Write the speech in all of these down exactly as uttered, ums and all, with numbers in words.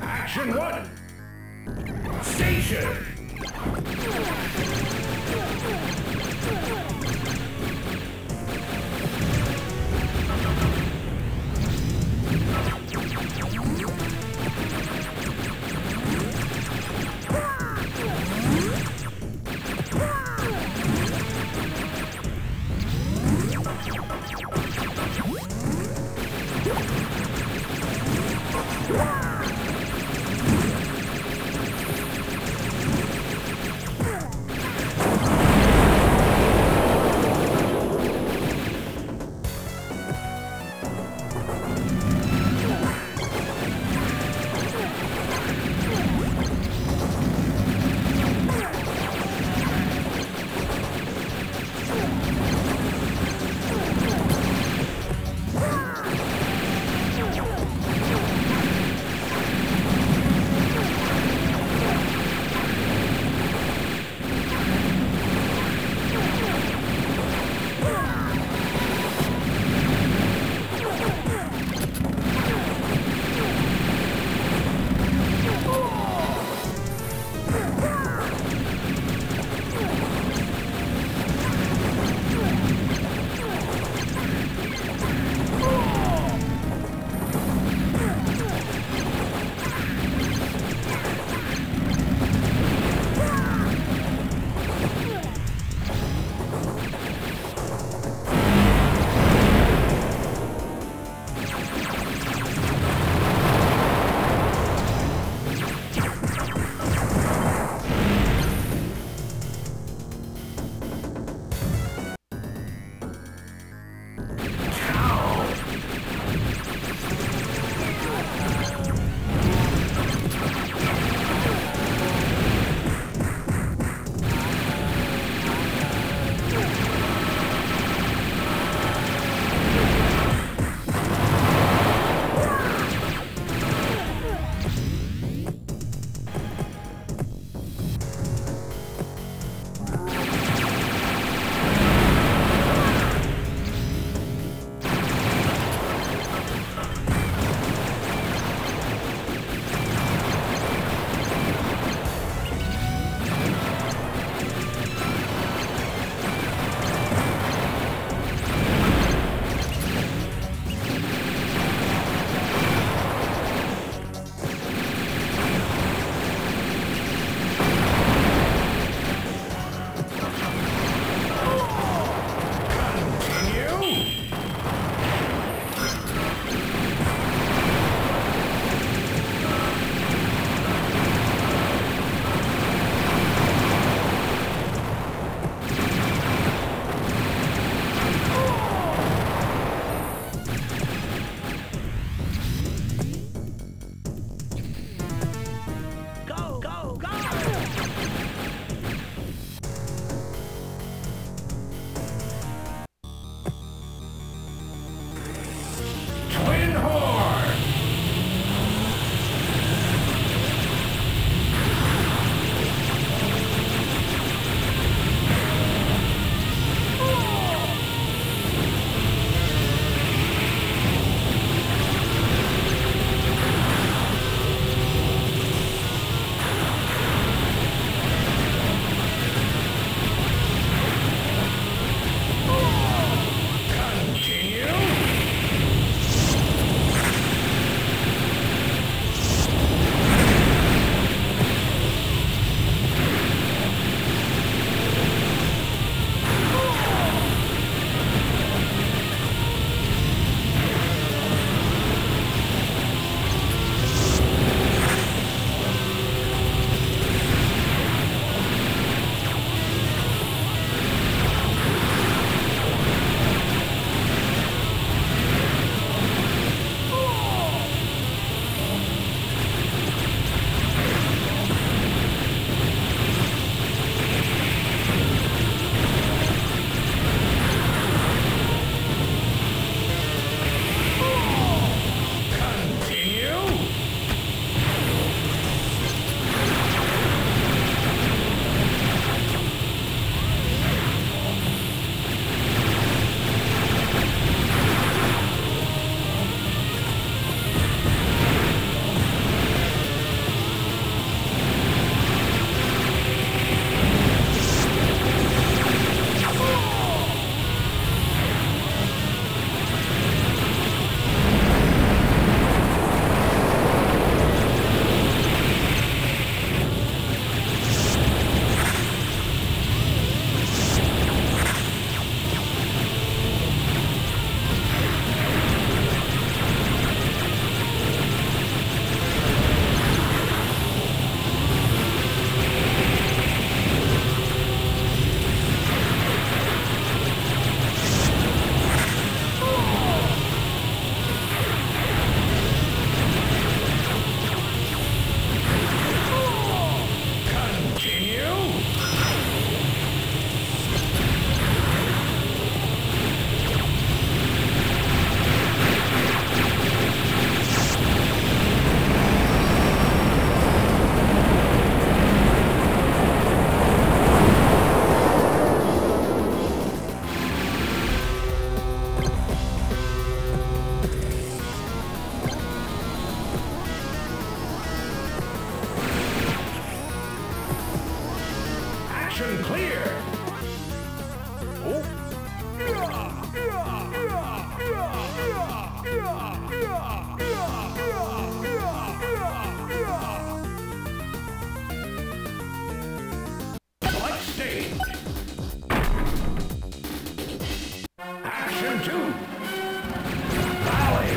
Action one! Station! Action clear! Oh! Select stage! Action two! Rally!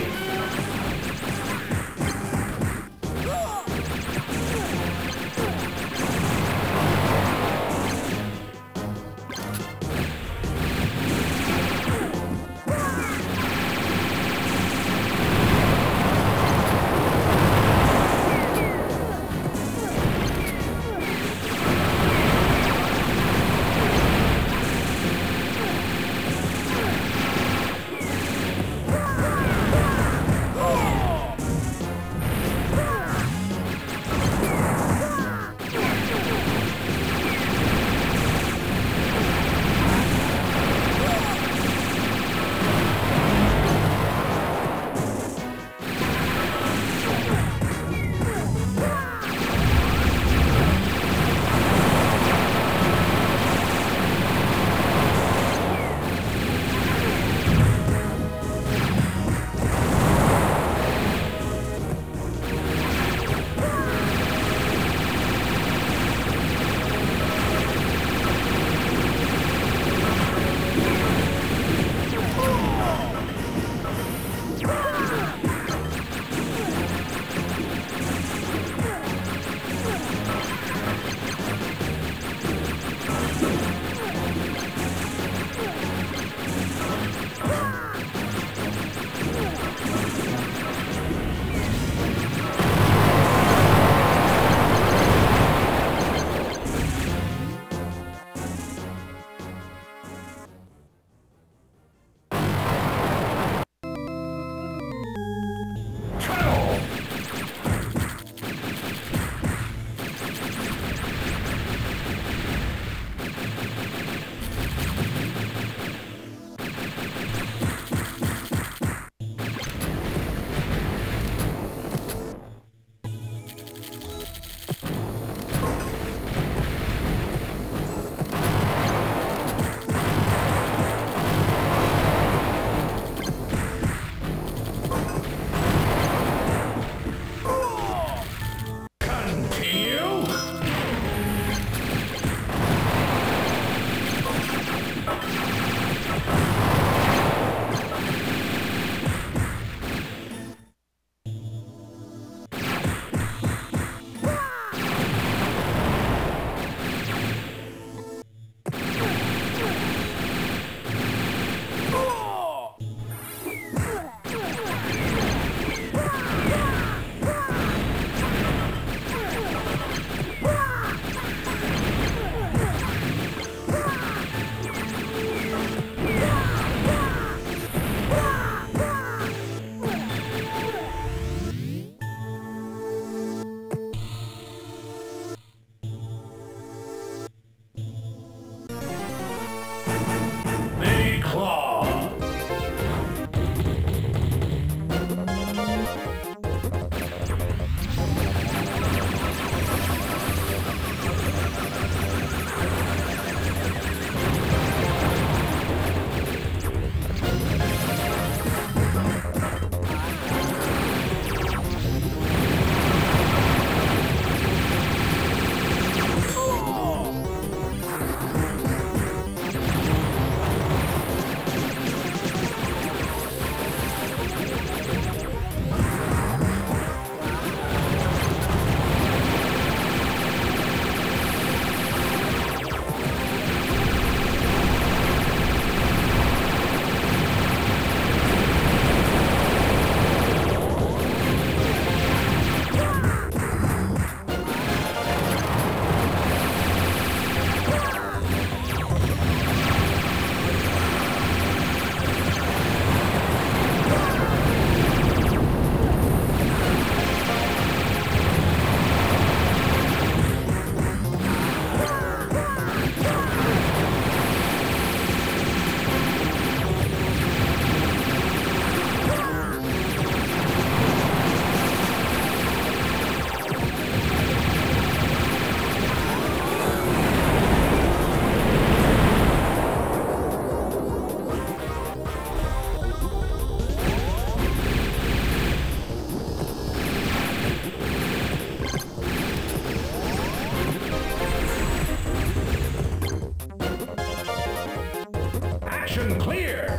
Section clear!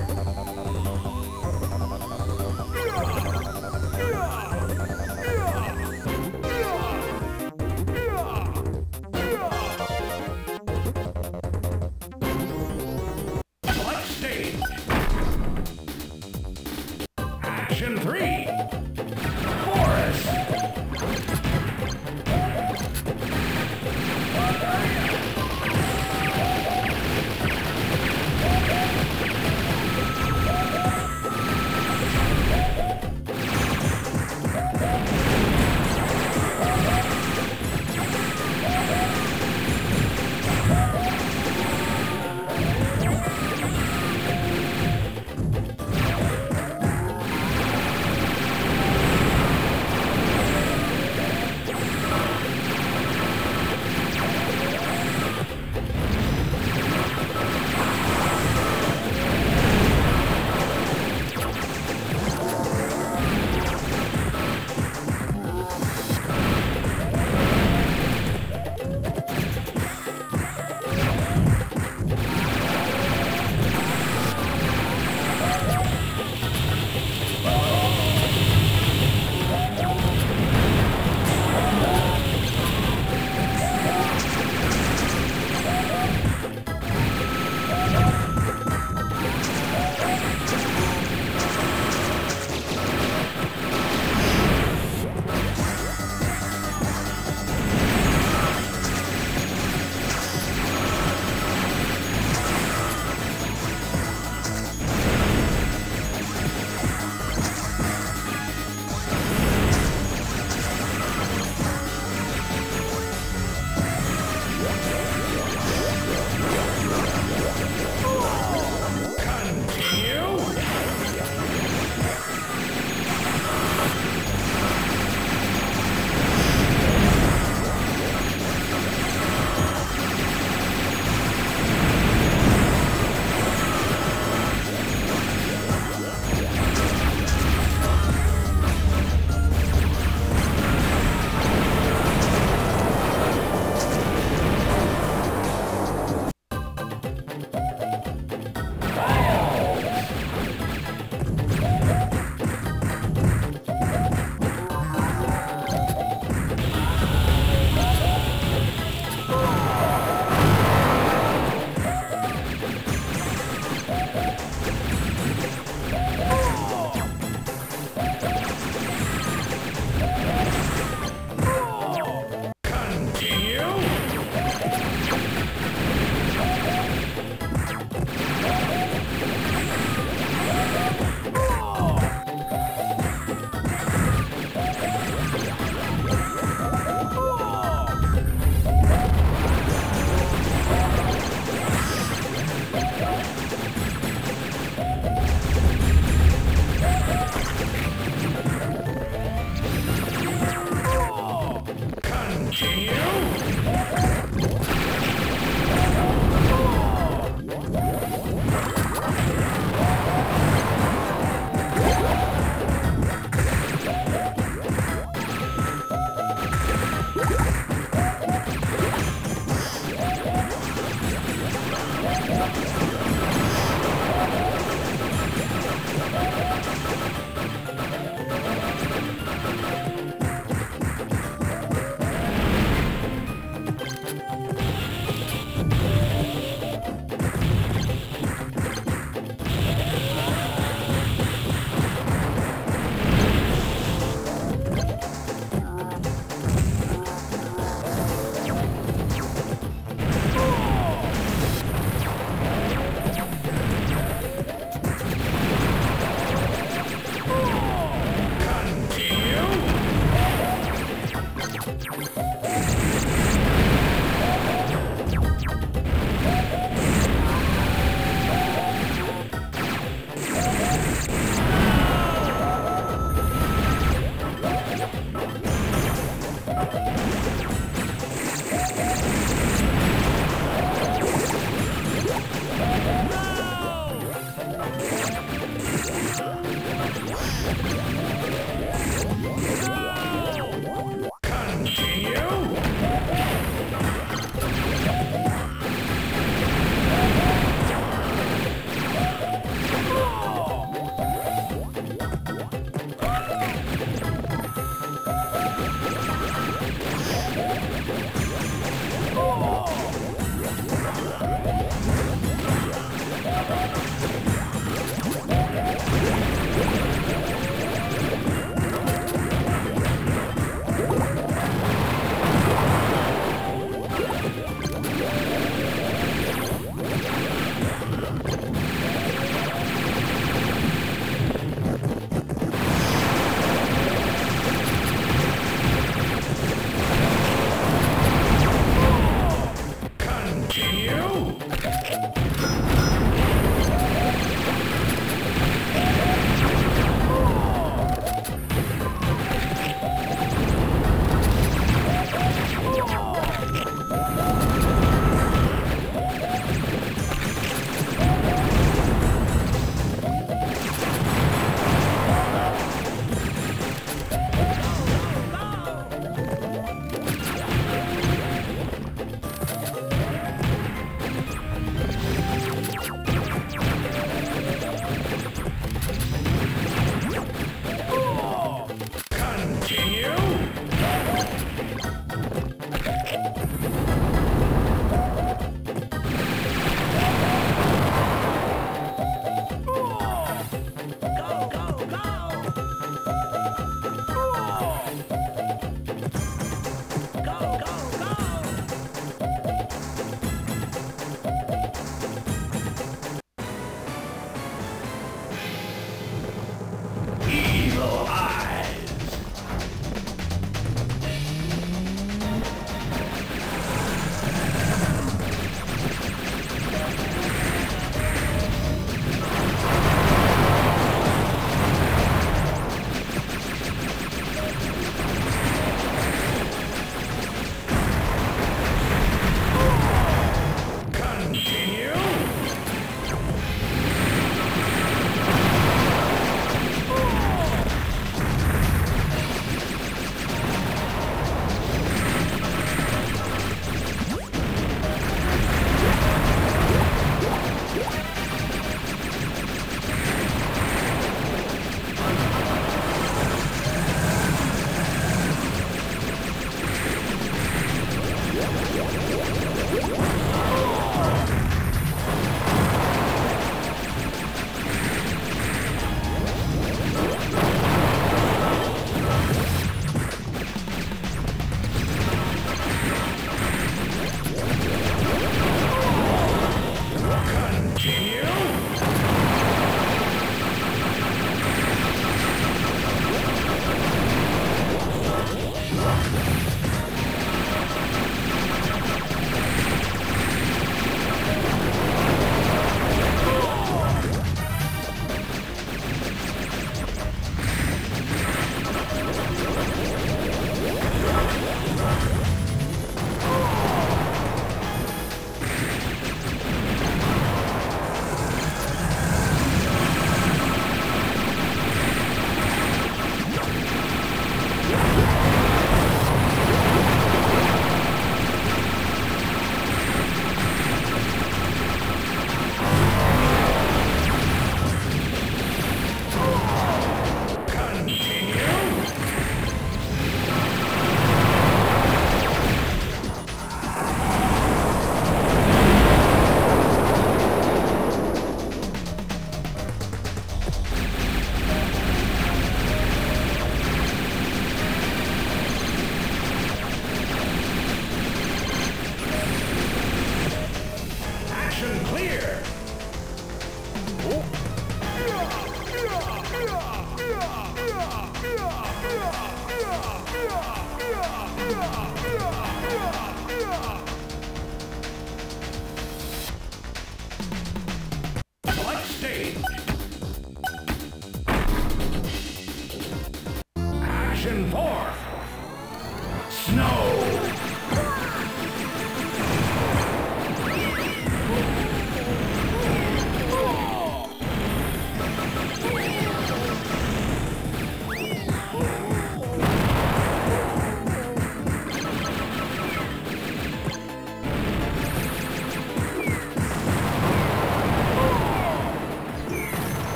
Select stage! Action three!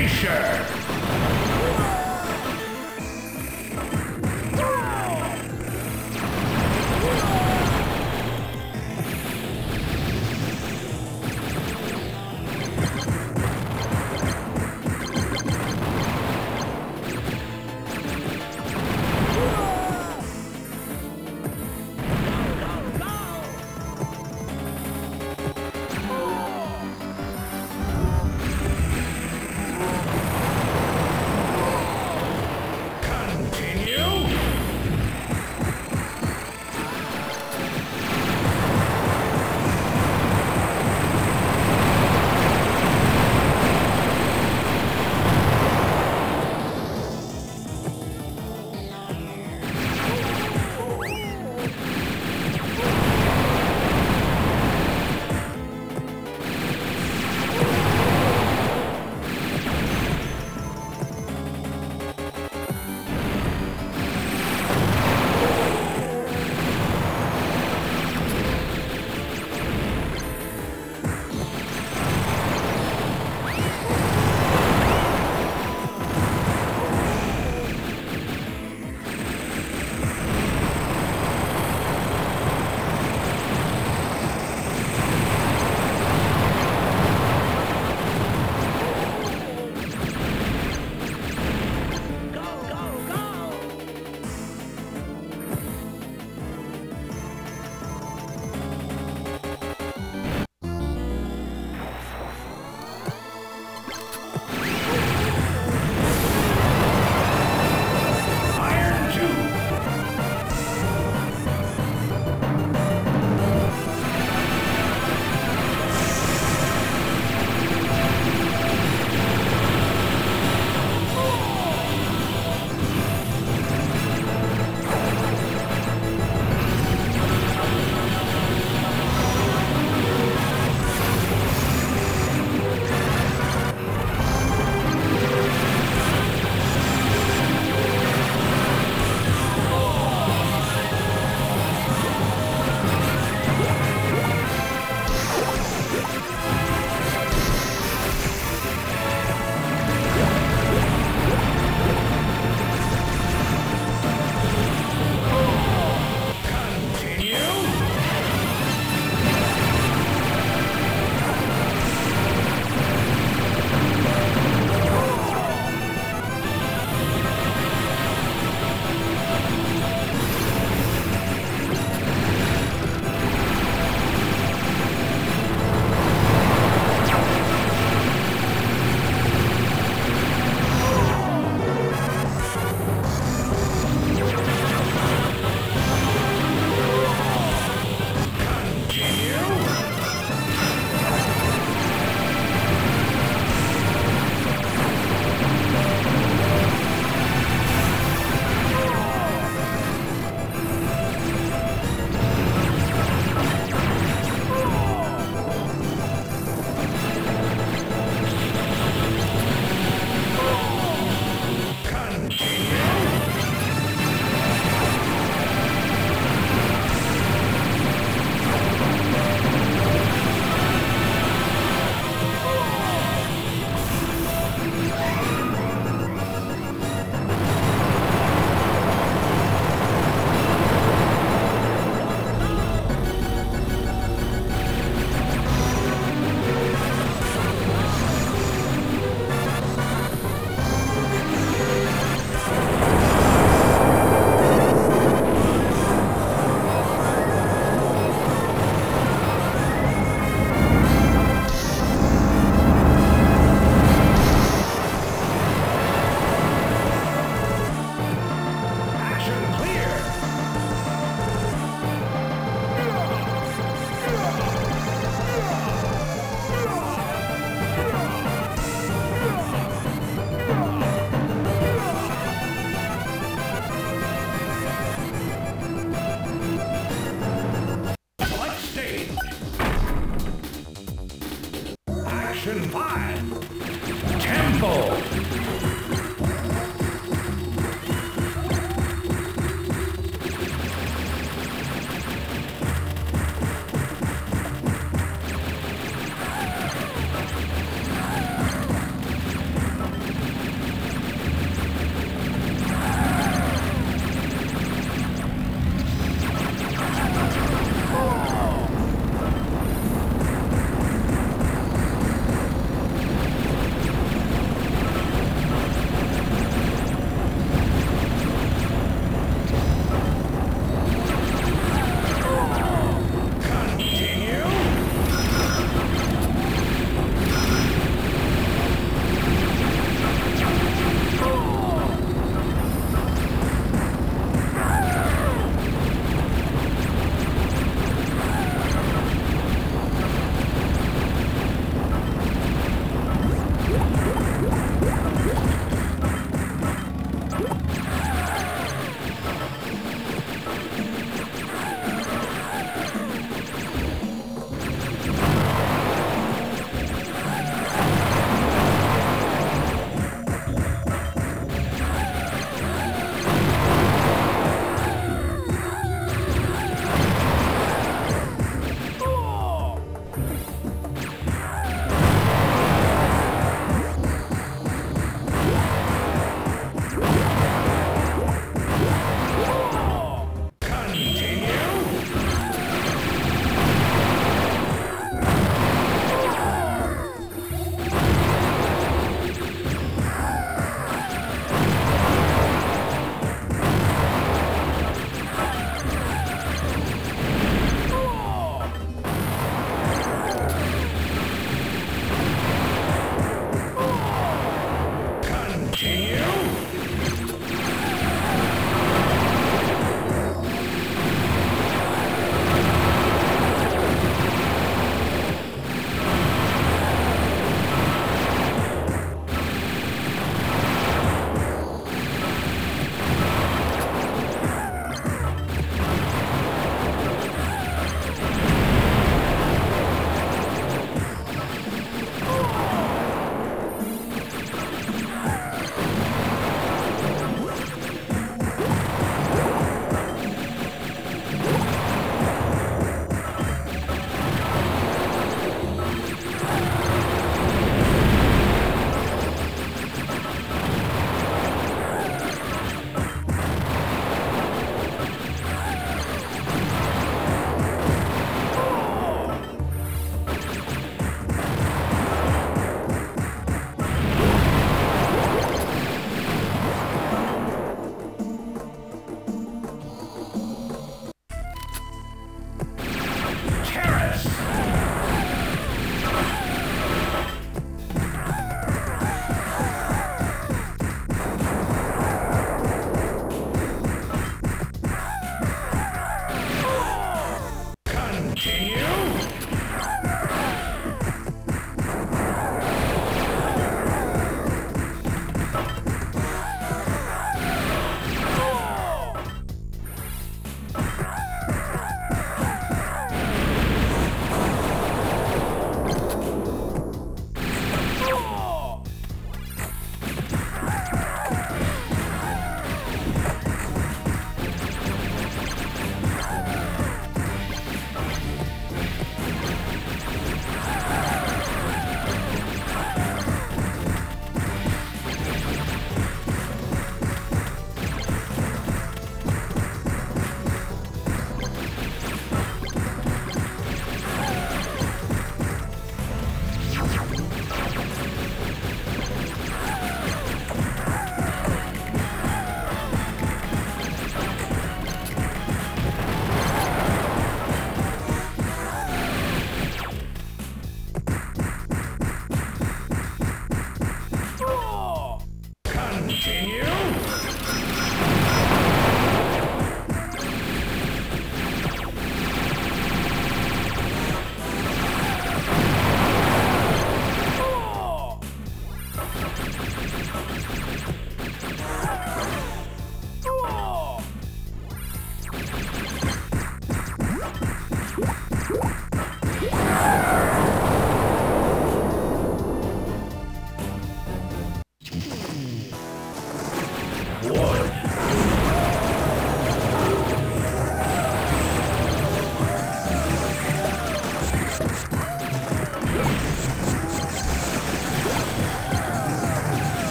You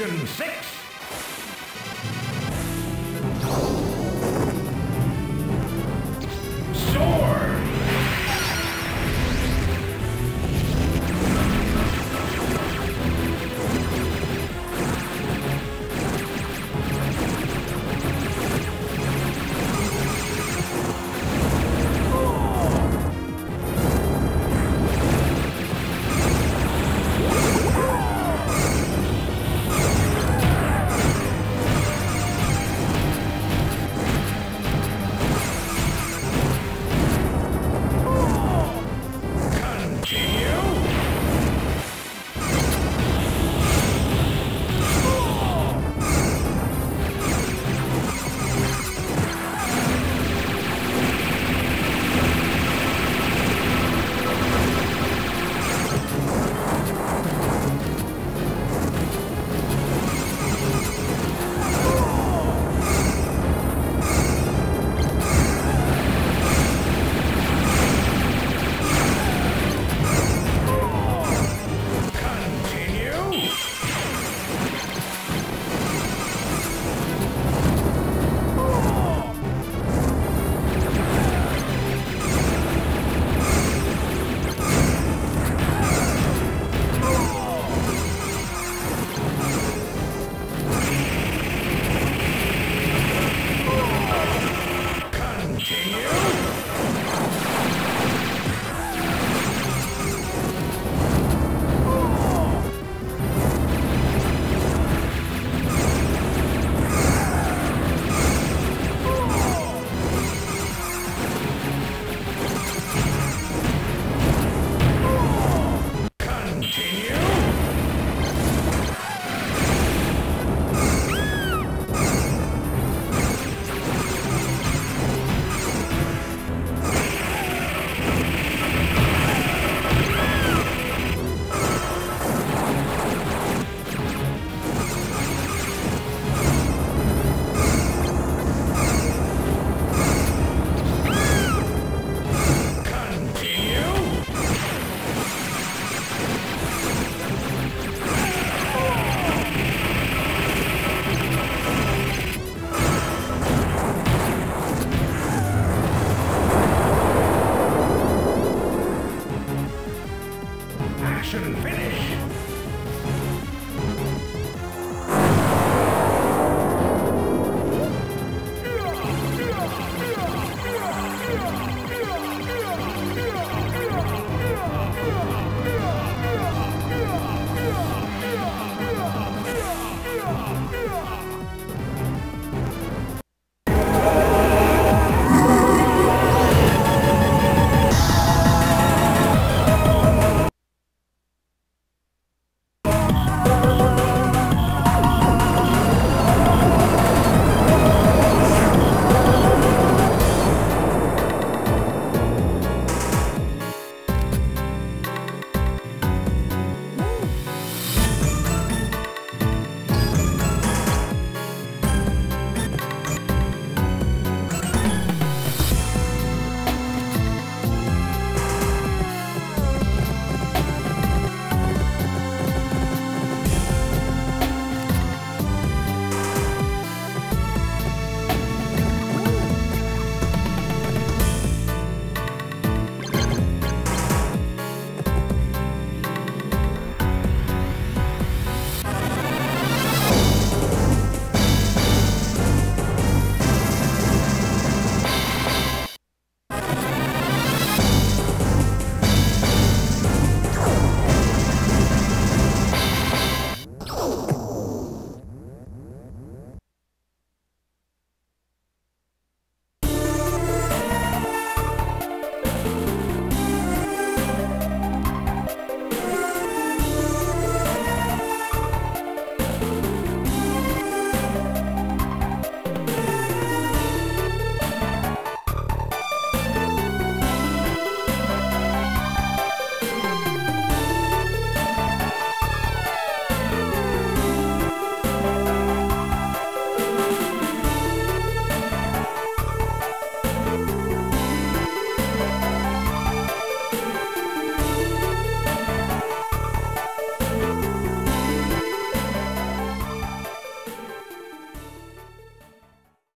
Action six.